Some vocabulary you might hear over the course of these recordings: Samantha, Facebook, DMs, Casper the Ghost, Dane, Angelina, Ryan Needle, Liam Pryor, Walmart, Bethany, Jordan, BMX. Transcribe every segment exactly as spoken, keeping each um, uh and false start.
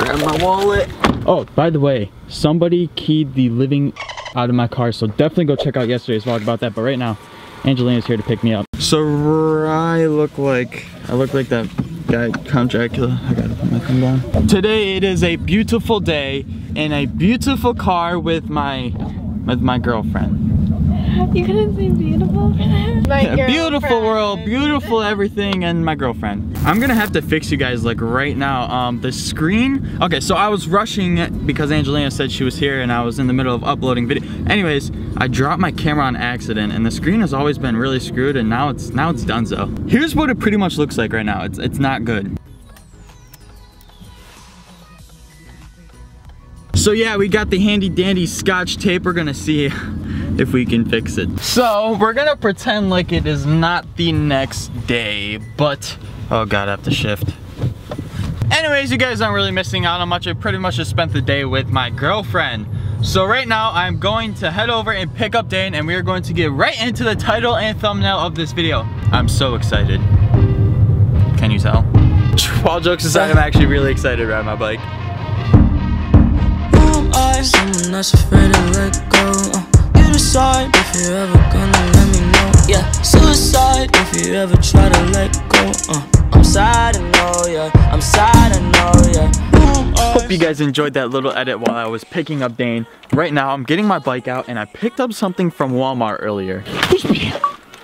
Grab my wallet. Oh, by the way, somebody keyed the living out of my car, so definitely go check out yesterday's vlog about that. But right now, Angelina's here to pick me up. So I look like I look like that guy, Count Dracula. I gotta put my thumb down. Today it is a beautiful day in a beautiful car with my with my girlfriend. You couldn't say beautiful for that? My yeah, beautiful world, beautiful everything, and my girlfriend. I'm gonna have to fix you guys like right now. Um, the screen, okay, so I was rushing because Angelina said she was here and I was in the middle of uploading video. Anyways, I dropped my camera on accident and the screen has always been really screwed and now it's now it's donezo. Here's what it pretty much looks like right now. It's, it's not good. So yeah, we got the handy dandy Scotch tape. We're gonna see if we can fix it. So we're gonna pretend like it is not the next day, but oh god, I have to shift. Anyways, you guys aren't really missing out on much. I pretty much just spent the day with my girlfriend. So right now I'm going to head over and pick up Dane and we are going to get right into the title and thumbnail of this video. I'm so excited. Can you tell? All jokes aside, I'm actually really excited to ride my bike. Someone that's afraid to let go. You decide if you're ever gonna let me know. Yeah, suicide if you ever try to let go. uh, I'm sad I know, yeah, I'm sad I know, yeah. Hope you guys enjoyed that little edit while I was picking up Dane. Right now I'm getting my bike out and I picked up something from Walmart earlier.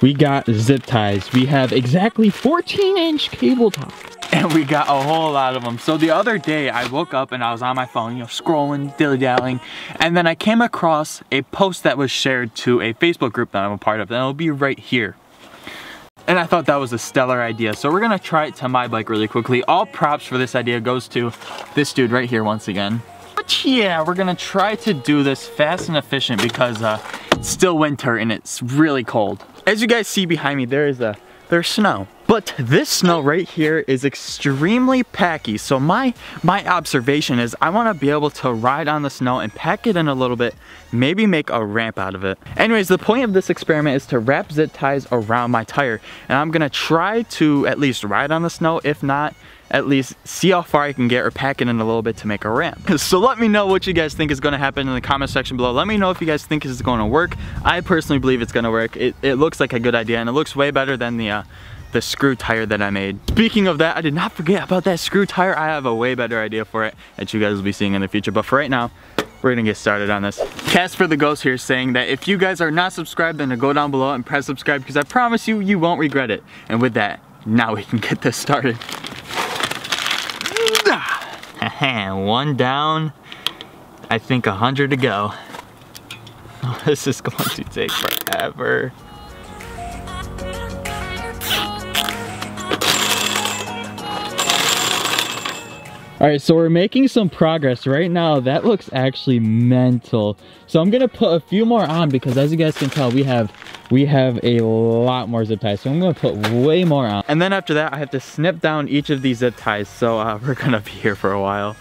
We got zip ties. We have exactly fourteen inch cable ties. And we got a whole lot of them. So the other day I woke up and I was on my phone, you know, scrolling, dilly-dallying, and then I came across a post that was shared to a Facebook group that I'm a part of, and it'll be right here. And I thought that was a stellar idea. So we're gonna try it to my bike really quickly. All props for this idea goes to this dude right here once again. But yeah, we're gonna try to do this fast and efficient because uh, it's still winter and it's really cold. As you guys see behind me, there is a there's snow. But this snow right here is extremely packy. So my my observation is I want to be able to ride on the snow and pack it in a little bit, maybe make a ramp out of it. Anyways, the point of this experiment is to wrap zip ties around my tire. And I'm going to try to at least ride on the snow, if not, at least see how far I can get or pack it in a little bit to make a ramp. So let me know what you guys think is going to happen in the comment section below. Let me know if you guys think this is going to work. I personally believe it's going to work. It, it looks like a good idea and it looks way better than the... Uh, the screw tire that I made. Speaking of that, I did not forget about that screw tire. I have a way better idea for it that you guys will be seeing in the future, but for right now, we're gonna get started on this. Casper the Ghost here saying that if you guys are not subscribed, then to go down below and press subscribe because I promise you, you won't regret it. And with that, now we can get this started. One down, I think a hundred to go. Oh, this is going to take forever. All right, so we're making some progress right now. That looks actually mental. So I'm gonna put a few more on because as you guys can tell, we have we have a lot more zip ties. So I'm gonna put way more on. And then after that, I have to snip down each of these zip ties. So uh, we're gonna be here for a while.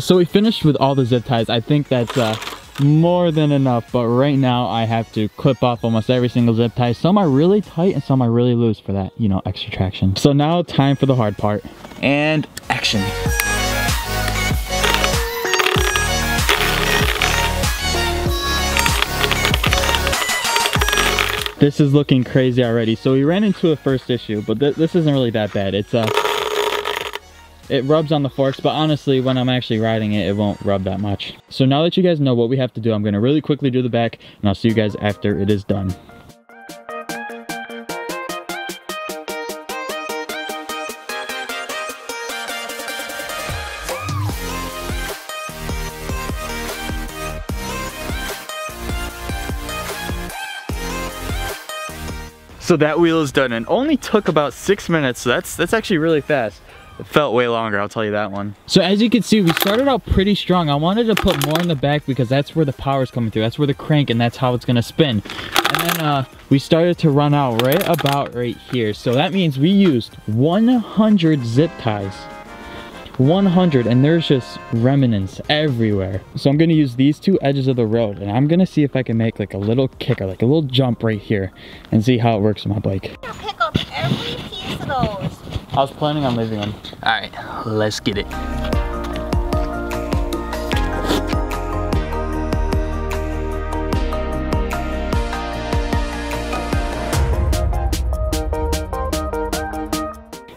So we finished with all the zip ties. I think that's uh, more than enough, but right now I have to clip off almost every single zip tie. Some are really tight and some are really loose for that, you know, extra traction. So now time for the hard part. And action. This is looking crazy already. So we ran into a first issue, but th this isn't really that bad. It's uh, it rubs on the forks, but honestly, when I'm actually riding it, it won't rub that much. So now that you guys know what we have to do, I'm gonna really quickly do the back, and I'll see you guys after it is done. So that wheel is done, and only took about six minutes, so that's, that's actually really fast. It felt way longer, I'll tell you that one. So as you can see, we started out pretty strong. I wanted to put more in the back because that's where the power is coming through. That's where the crank and that's how it's gonna spin. And then uh, we started to run out right about right here. So that means we used one hundred zip ties. one hundred, and there's just remnants everywhere. So I'm gonna use these two edges of the road and I'm gonna see if I can make like a little kicker, like a little jump right here and see how it works on my bike. Pickle. of those. I was planning on leaving them. All right, let's get it.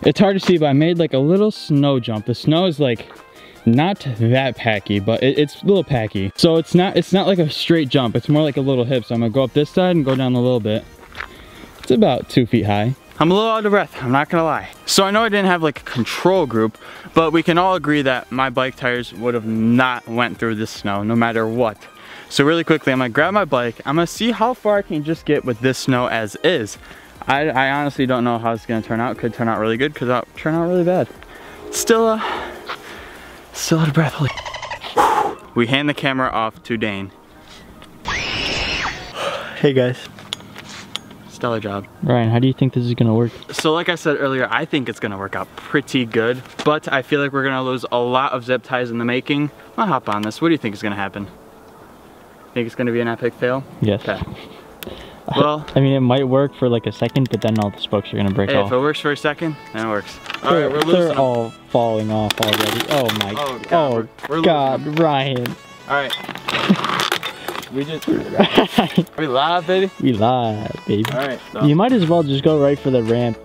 It's hard to see, but I made like a little snow jump. The snow is like not that packy, but it, it's a little packy. So it's not it's not like a straight jump. It's more like a little hip. So I'm gonna go up this side and go down a little bit. It's about two feet high. I'm a little out of breath, I'm not gonna lie. So I know I didn't have like a control group, but we can all agree that my bike tires would have not went through this snow no matter what. So really quickly, I'm gonna grab my bike. I'm gonna see how far I can just get with this snow as is. I, I honestly don't know how it's gonna turn out. Could turn out really good, could turn out really bad. Still, uh, still out of breath. We hand the camera off to Dane. Hey guys. Stellar job. Ryan, how do you think this is gonna work? So like I said earlier, I think it's gonna work out pretty good, but I feel like we're gonna lose a lot of zip ties in the making. I'll hop on this. What do you think is gonna happen? Think it's gonna be an epic fail? Yes. Okay. Well, I mean, it might work for like a second, but then all the spokes are gonna break hey, off. If it works for a second, then it works. All they're, right, we're losing. They're all falling off already. Oh my oh, God. Oh we're, we're God, losing. Ryan. All right. We just. We live, baby. We live, baby. All right. So. You might as well just go right for the ramp.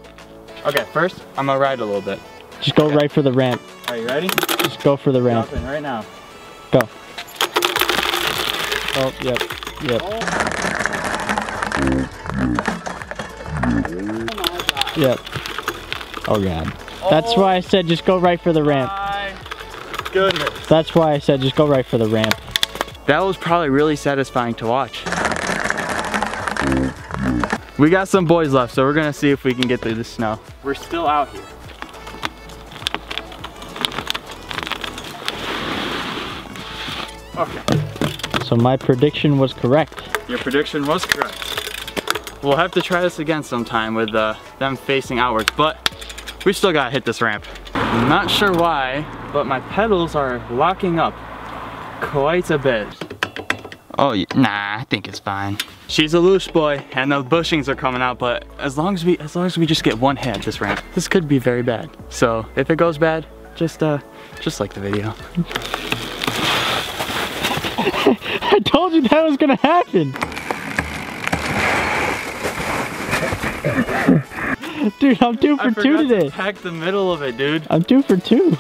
Okay, first I'm gonna ride a little bit. Just go okay. right for the ramp. Are you ready? Just go for the ramp. Dropping right now. Go. Oh, yep, yep. Oh. Yep. Oh God. That's why I said just go right for the ramp. Goodness. That's why I said just go right for the ramp. That was probably really satisfying to watch. We got some boys left, so we're gonna see if we can get through the snow. We're still out here. Okay. So my prediction was correct. Your prediction was correct. We'll have to try this again sometime with uh, them facing outwards, but we still gotta hit this ramp. I'm not sure why, but my pedals are locking up quite a bit. Oh, nah, I think it's fine. She's a loose boy, and the bushings are coming out, but as long as we as long as we just get one hit at this ramp, this could be very bad. So if it goes bad, just uh, just like the video. I told you that was gonna happen. Dude, I'm two for two today. I forgot to pack the middle of it, dude. I'm two for two.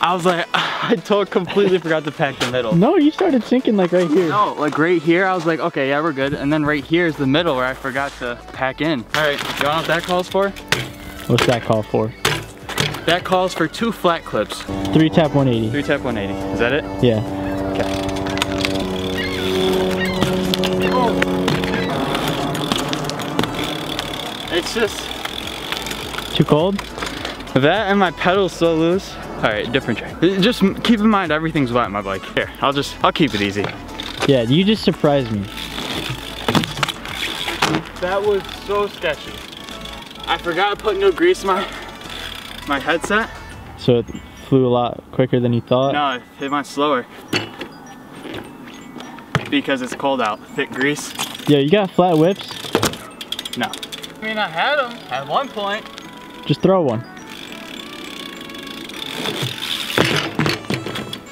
I was like, I totally completely forgot to pack the middle. No, you started sinking like right here. No, like right here, I was like, okay, yeah, we're good. And then right here is the middle where I forgot to pack in. All right, you know what that calls for? What's that call for? That calls for two flat clips. Three tap one eighty. Three tap one eighty. Is that it? Yeah. Okay. It's just... too cold? That and my pedal's so loose. All right, different track. Just keep in mind, everything's wet on my bike. Here, I'll just, I'll keep it easy. Yeah, you just surprised me. That was so sketchy. I forgot to put no grease in my, my headset. So it flew a lot quicker than you thought? No, it went slower. Because it's cold out, thick grease. Yeah, you got flat whips? No. I mean, I had them at one point. Just throw one.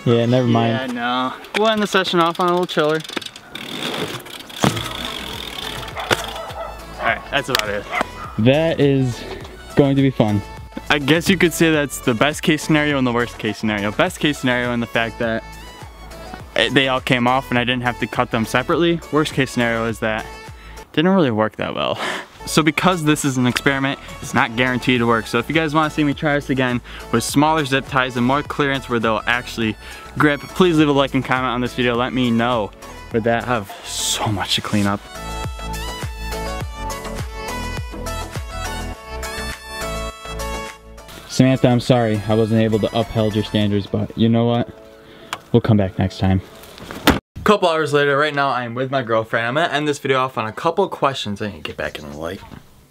Yeah, never mind. Yeah, no. We'll end the session off on a little chiller. Alright, that's about it. That is going to be fun. I guess you could say that's the best case scenario and the worst case scenario. Best case scenario in the fact that they all came off and I didn't have to cut them separately. Worst case scenario is that it didn't really work that well. So because this is an experiment, it's not guaranteed to work. So if you guys want to see me try this again with smaller zip ties and more clearance where they'll actually grip, please leave a like and comment on this video. Let me know. With that, I have so much to clean up. Samantha, I'm sorry I wasn't able to uphold your standards, but you know what? We'll come back next time. Couple hours later, right now I'm with my girlfriend. I'm gonna end this video off on a couple questions. I need to get back in the light.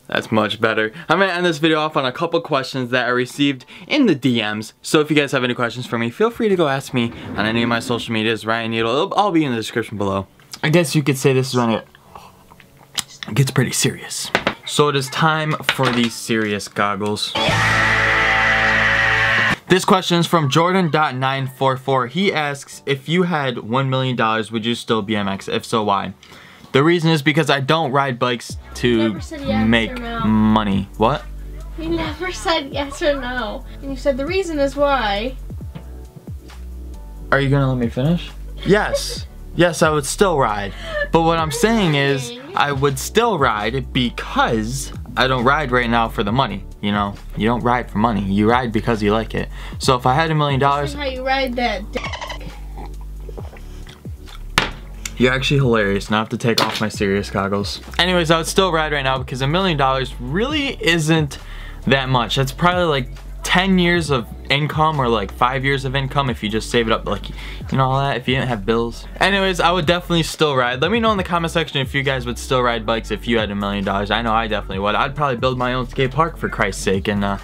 That's much better. I'm gonna end this video off on a couple questions that I received in the D Ms. So if you guys have any questions for me, feel free to go ask me on any of my social medias, Ryan Needle. It'll all be in the description below. I guess you could say this is when it gets pretty serious. So it is time for these serious goggles. This question is from Jordan nine four four. He asks, if you had one million dollars, would you still B M X? If so, why? The reason is because I don't ride bikes to yes make no. money. What? You never said yes or no. And you said the reason is why. Are you gonna let me finish? Yes. Yes, I would still ride. But what I'm saying is I would still ride because I don't ride right now for the money. You know, you don't ride for money. You ride because you like it. So if I had a million dollars. How you ride that dick. You're actually hilarious. Now I have to take off my serious goggles. Anyways, I would still ride right now because a million dollars really isn't that much. That's probably like ten years of income or like five years of income if you just save it up, like, you know, all that, if you didn't have bills. Anyways, I would definitely still ride. Let me know in the comment section if you guys would still ride bikes if you had a million dollars. I know I definitely would. I'd probably build my own skate park for Christ's sake and uh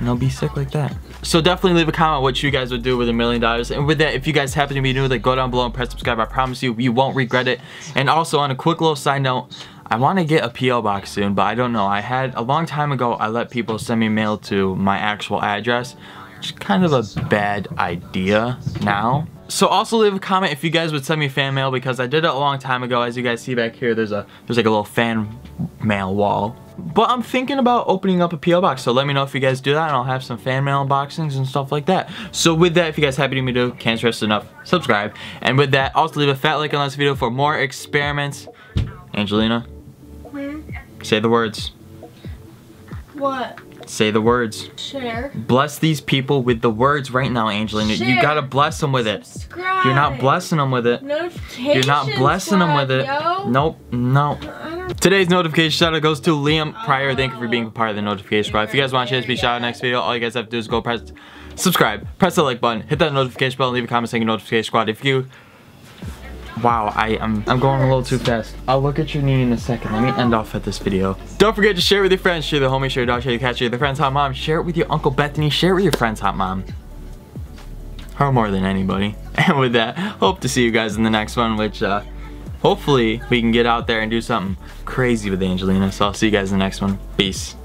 and I'll be sick like that. So definitely leave a comment what you guys would do with a million dollars. And with that, if you guys happen to be new, like, go down below and press subscribe. I promise you, you won't regret it. And also, on a quick little side note, I want to get a P O box soon, but I don't know. I had, a long time ago, I let people send me mail to my actual address, which is kind of a bad idea now. So also leave a comment if you guys would send me fan mail, because I did it a long time ago. As you guys see back here, there's a there's like a little fan mail wall. But I'm thinking about opening up a P O box, so let me know if you guys do that, and I'll have some fan mail unboxings and stuff like that. So with that, if you guys happy to me do, can't stress enough, subscribe. And with that, also leave a fat like on this video for more experiments. Angelina. Say the words. What? Say the words. Share. Bless these people with the words right now, Angelina. Share. You gotta bless them with it. Subscribe. You're not blessing them with it. Notification. You're not blessing them with it. Yo. Nope. No. Today's notification shout out goes to Liam Pryor. Oh. Thank you for being a part of the notification squad. If you guys want to be shout out next video, all you guys have to do is go press subscribe, press the like button, hit that notification bell, and leave a comment saying notification squad. If you Wow, I am I'm going a little too fast. I'll look at your knee in a second. Let me end off at this video. Don't forget to share with your friends, share the homie, share your dog, share your cat, share your friend's hot mom, share it with your Uncle Bethany, share it with your friend's hot mom. Her more than anybody. And with that, hope to see you guys in the next one, which uh hopefully we can get out there and do something crazy with Angelina. So I'll see you guys in the next one. Peace.